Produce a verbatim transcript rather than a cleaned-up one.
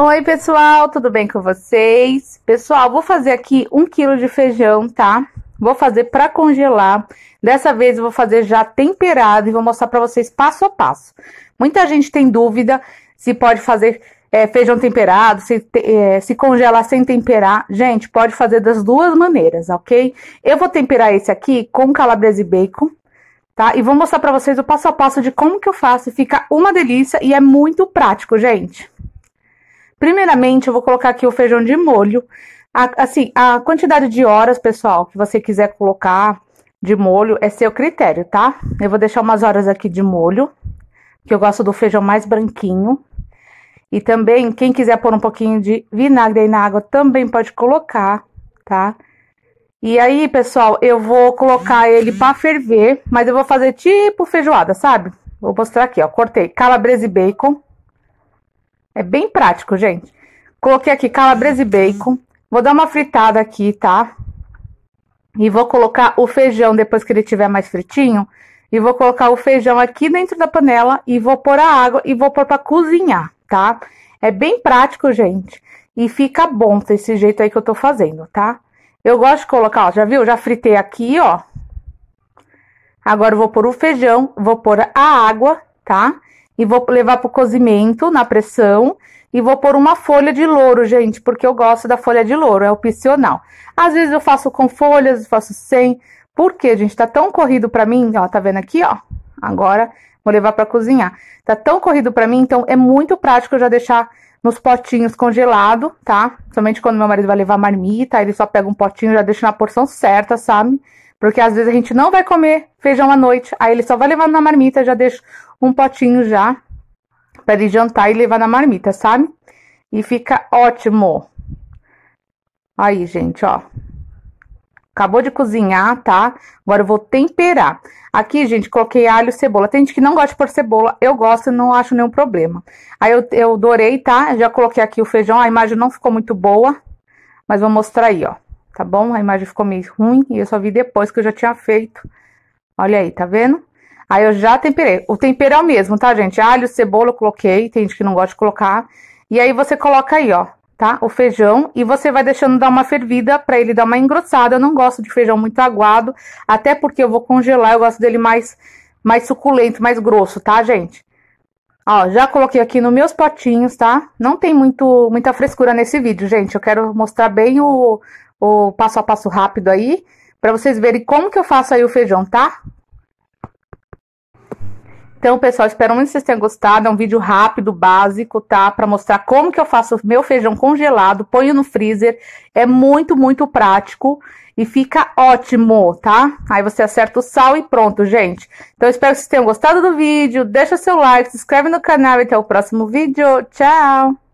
Oi, pessoal, tudo bem com vocês? Pessoal, vou fazer aqui um quilo de feijão, tá? Vou fazer para congelar. Dessa vez eu vou fazer já temperado e vou mostrar para vocês passo a passo. Muita gente tem dúvida se pode fazer é, feijão temperado, se, é, se congelar sem temperar. Gente, pode fazer das duas maneiras, ok? Eu vou temperar esse aqui com calabresa e bacon, tá? E vou mostrar para vocês o passo a passo de como que eu faço. Fica uma delícia e é muito prático, gente. Primeiramente, eu vou colocar aqui o feijão de molho. A, assim, a quantidade de horas, pessoal, que você quiser colocar de molho é seu critério, tá? Eu vou deixar umas horas aqui de molho, que eu gosto do feijão mais branquinho. E também, quem quiser pôr um pouquinho de vinagre aí na água, também pode colocar, tá? E aí, pessoal, eu vou colocar ele pra ferver, mas eu vou fazer tipo feijoada, sabe? Vou mostrar aqui, ó, cortei calabresa e bacon. É bem prático, gente. Coloquei aqui calabresa e bacon. Vou dar uma fritada aqui, tá? E vou colocar o feijão, depois que ele tiver mais fritinho, e vou colocar o feijão aqui dentro da panela e vou pôr a água e vou pôr pra cozinhar, tá? É bem prático, gente. E fica bom desse jeito aí que eu tô fazendo, tá? Eu gosto de colocar, ó, já viu? Já fritei aqui, ó. Agora eu vou pôr o feijão, vou pôr a água, tá? E vou levar pro cozimento, na pressão. E vou pôr uma folha de louro, gente, porque eu gosto da folha de louro, é opcional. Às vezes eu faço com folhas, eu faço sem. Porque, gente, tá tão corrido pra mim, ó, tá vendo aqui, ó? Agora vou levar pra cozinhar. Tá tão corrido pra mim, então é muito prático eu já deixar nos potinhos congelado, tá? Somente quando meu marido vai levar marmita, ele só pega um potinho e já deixa na porção certa, sabe? Porque às vezes a gente não vai comer feijão à noite, aí ele só vai levar na marmita, já deixa um potinho já para ele jantar e levar na marmita, sabe? E fica ótimo. Aí, gente, ó. Acabou de cozinhar, tá? Agora eu vou temperar. Aqui, gente, coloquei alho e cebola. Tem gente que não gosta de pôr cebola. Eu gosto, não acho nenhum problema. Aí eu, eu dourei, tá? Já coloquei aqui o feijão. A imagem não ficou muito boa, mas vou mostrar aí, ó. Tá bom? A imagem ficou meio ruim e eu só vi depois que eu já tinha feito. Olha aí, tá vendo? Aí eu já temperei. O tempero é o mesmo, tá, gente? Alho, cebola eu coloquei. Tem gente que não gosta de colocar. E aí você coloca aí, ó, tá? O feijão. E você vai deixando dar uma fervida pra ele dar uma engrossada. Eu não gosto de feijão muito aguado. Até porque eu vou congelar. Eu gosto dele mais, mais suculento, mais grosso, tá, gente? Ó, já coloquei aqui nos meus potinhos, tá? Não tem muito, muita frescura nesse vídeo, gente. Eu quero mostrar bem o... o passo a passo rápido aí, pra vocês verem como que eu faço aí o feijão, tá? Então, pessoal, espero muito que vocês tenham gostado. É um vídeo rápido, básico, tá? Pra mostrar como que eu faço meu feijão congelado, ponho no freezer. É muito, muito prático e fica ótimo, tá? Aí você acerta o sal e pronto, gente. Então, espero que vocês tenham gostado do vídeo. Deixa seu like, se inscreve no canal e até o próximo vídeo. Tchau!